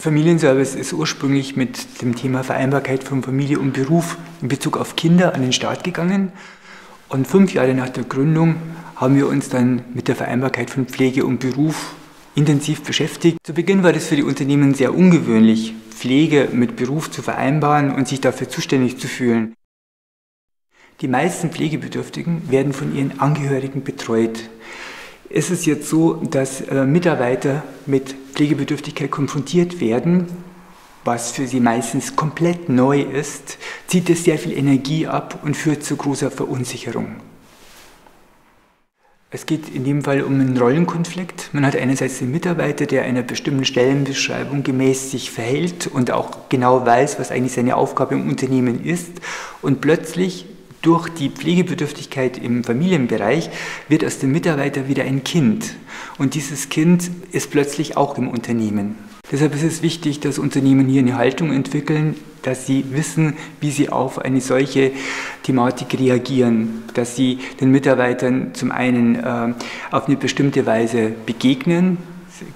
Der Familienservice ist ursprünglich mit dem Thema Vereinbarkeit von Familie und Beruf in Bezug auf Kinder an den Start gegangen. Und 5 Jahre nach der Gründung haben wir uns dann mit der Vereinbarkeit von Pflege und Beruf intensiv beschäftigt. Zu Beginn war das für die Unternehmen sehr ungewöhnlich, Pflege mit Beruf zu vereinbaren und sich dafür zuständig zu fühlen. Die meisten Pflegebedürftigen werden von ihren Angehörigen betreut. Es ist jetzt so, dass Mitarbeiter mit Pflegebedürftigkeit konfrontiert werden, was für sie meistens komplett neu ist, zieht es sehr viel Energie ab und führt zu großer Verunsicherung. Es geht in dem Fall um einen Rollenkonflikt. Man hat einerseits den Mitarbeiter, der einer bestimmten Stellenbeschreibung gemäß sich verhält und auch genau weiß, was eigentlich seine Aufgabe im Unternehmen ist. Und plötzlich durch die Pflegebedürftigkeit im Familienbereich wird aus dem Mitarbeiter wieder ein Kind. Und dieses Kind ist plötzlich auch im Unternehmen. Deshalb ist es wichtig, dass Unternehmen hier eine Haltung entwickeln, dass sie wissen, wie sie auf eine solche Thematik reagieren, dass sie den Mitarbeitern zum einen auf eine bestimmte Weise begegnen,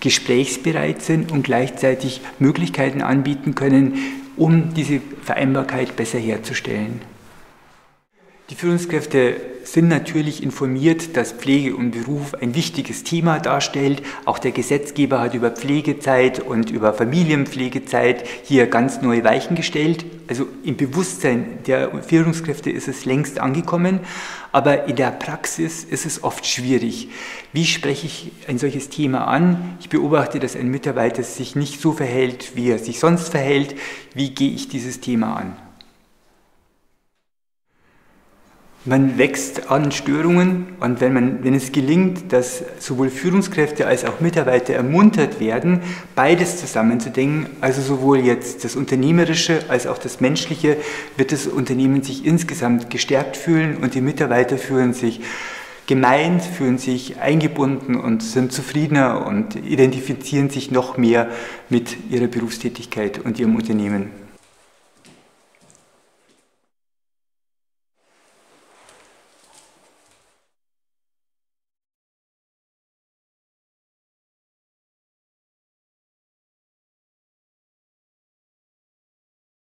gesprächsbereit sind und gleichzeitig Möglichkeiten anbieten können, um diese Vereinbarkeit besser herzustellen. Die Führungskräfte sind natürlich informiert, dass Pflege und Beruf ein wichtiges Thema darstellt. Auch der Gesetzgeber hat über Pflegezeit und über Familienpflegezeit hier ganz neue Weichen gestellt. Also im Bewusstsein der Führungskräfte ist es längst angekommen, aber in der Praxis ist es oft schwierig. Wie spreche ich ein solches Thema an? Ich beobachte, dass ein Mitarbeiter sich nicht so verhält, wie er sich sonst verhält. Wie gehe ich dieses Thema an? Man wächst an Störungen und wenn es gelingt, dass sowohl Führungskräfte als auch Mitarbeiter ermuntert werden, beides zusammenzudenken, also sowohl jetzt das Unternehmerische als auch das Menschliche, wird das Unternehmen sich insgesamt gestärkt fühlen und die Mitarbeiter fühlen sich gemeint, fühlen sich eingebunden und sind zufriedener und identifizieren sich noch mehr mit ihrer Berufstätigkeit und ihrem Unternehmen.